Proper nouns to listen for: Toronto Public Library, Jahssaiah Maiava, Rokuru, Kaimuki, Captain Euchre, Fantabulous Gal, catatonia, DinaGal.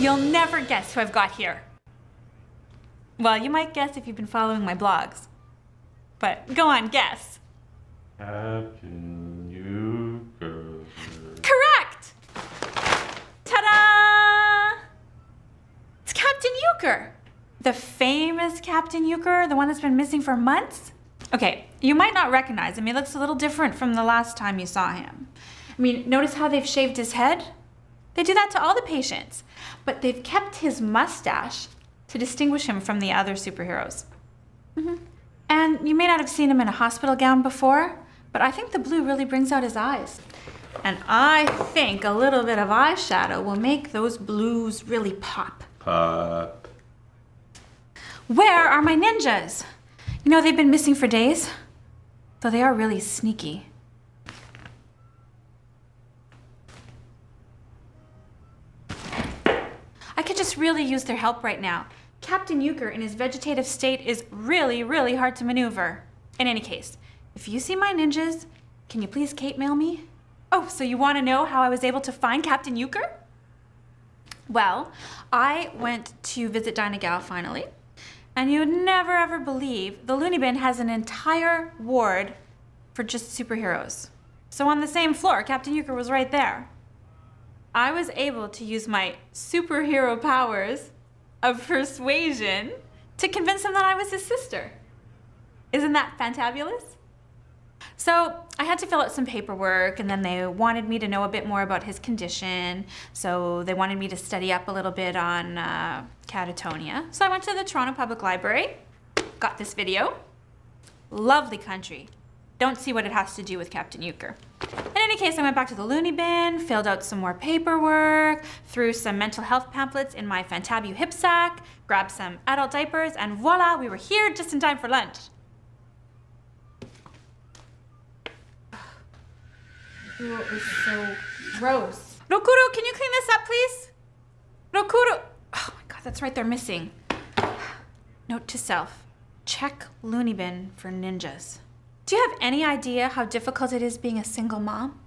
You'll never guess who I've got here. Well, you might guess if you've been following my blogs. But go on, guess. Captain Euchre. Correct! Ta-da! It's Captain Euchre. The famous Captain Euchre, the one that's been missing for months. Okay, you might not recognize him. He looks a little different from the last time you saw him. I mean, notice how they've shaved his head? They do that to all the patients, but they've kept his mustache to distinguish him from the other superheroes. And you may not have seen him in a hospital gown before, but I think the blue really brings out his eyes. And I think a little bit of eyeshadow will make those blues really pop. Pop. Where are my ninjas? You know, they've been missing for days, though they are really sneaky. I could just really use their help right now. Captain Euchre in his vegetative state is really hard to maneuver. In any case, if you see my ninjas, can you please Kate mail me? Oh, so you want to know how I was able to find Captain Euchre? Well, I went to visit DinaGal finally, and you would never ever believe the loony bin has an entire ward for just superheroes. So on the same floor, Captain Euchre was right there. I was able to use my superhero powers of persuasion to convince him that I was his sister. Isn't that fantabulous? So I had to fill out some paperwork, and then they wanted me to know a bit more about his condition. So they wanted me to study up a little bit on catatonia. So I went to the Toronto Public Library, got this video. Lovely country. Don't see what it has to do with Captain Euchre. In any case, I went back to the loony bin, filled out some more paperwork, threw some mental health pamphlets in my Fantabu hip sack, grabbed some adult diapers, and voila, we were here just in time for lunch. Ooh, it was so gross. Rokuru, can you clean this up, please? Rokuru! Oh my god, that's right, they're missing. Note to self, check loony bin for ninjas. Do you have any idea how difficult it is being a single mom?